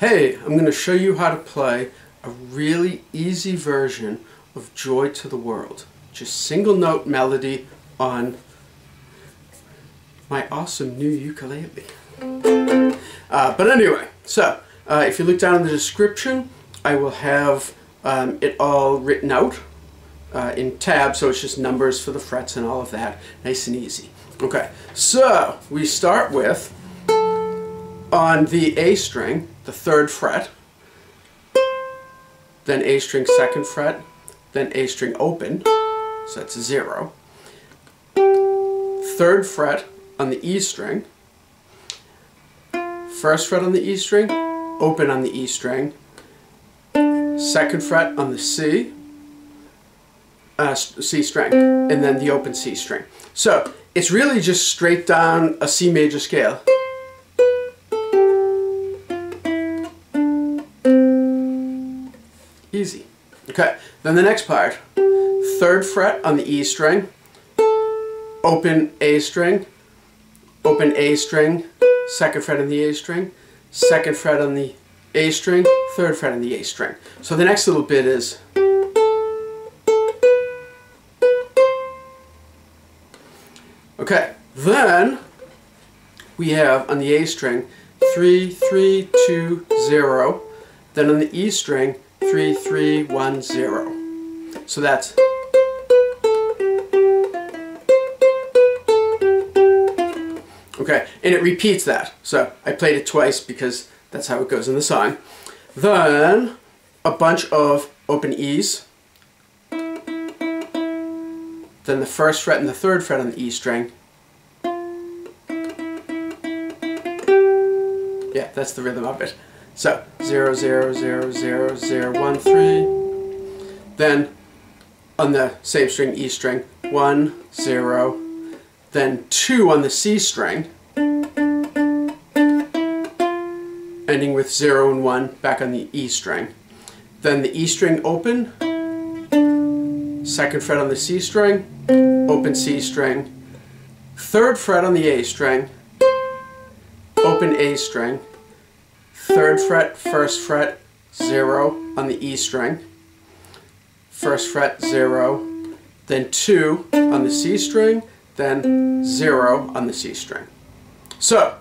Hey, I'm going to show you how to play a really easy version of Joy to the World. Just single note melody on my awesome new ukulele. But anyway, if you look down in the description, I will have it all written out in tabs, so it's just numbers for the frets and all of that. Nice and easy. Okay, so we start with, on the A string, the 3rd fret, then A string 2nd fret, then A string open, so that's 0, 3rd fret on the E string, 1st fret on the E string, open on the E string, 2nd fret on the C string, and then the open C string. So it's really just straight down a C major scale. Easy. Okay, then the next part, 3rd fret on the E string, open A string, 2nd fret on the A string, 2nd fret on the A string, 3rd fret on the A string. So the next little bit is, okay, then we have on the A string 3, 3, 2, 0, then on the E string 3, 3, 1, 0. So that's okay, and it repeats that. So I played it twice because that's how it goes in the song. Then a bunch of open E's. Then the 1st fret and the 3rd fret on the E string. Yeah, that's the rhythm of it. So 0, 0, 0, 0, 0, 1, 3. Then on the same string, E string, 1, 0. Then 2 on the C string, ending with 0 and 1 back on the E string. Then the E string open, 2nd fret on the C string, open C string, 3rd fret on the A string, open A string. 3rd fret, 1st fret, 0 on the E string, 1st fret, 0, then 2 on the C string, then 0 on the C string. So,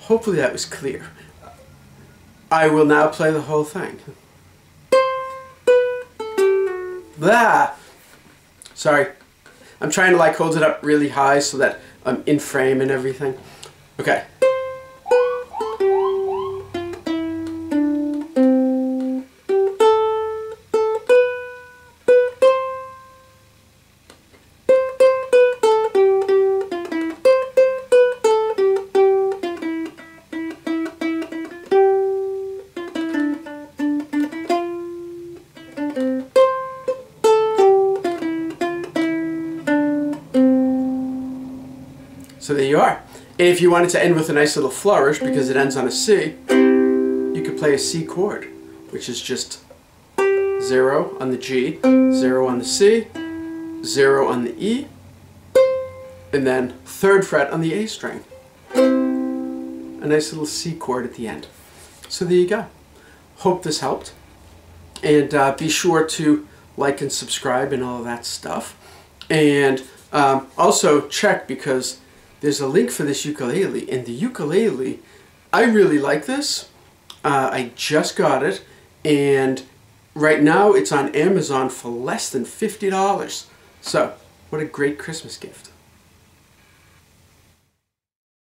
hopefully that was clear. I will now play the whole thing. Ah! Sorry, I'm trying to like hold it up really high so that I'm in frame and everything. Okay. So there you are. And if you wanted to end with a nice little flourish, because it ends on a C, you could play a C chord, which is just 0 on the G, 0 on the C, 0 on the E, and then 3rd fret on the A string. A nice little C chord at the end. So there you go. Hope this helped. And be sure to like and subscribe and all of that stuff. And also check, because there's a link for this ukulele, and the ukulele, I really like this. I just got it, and right now it's on Amazon for less than $50. So, what a great Christmas gift.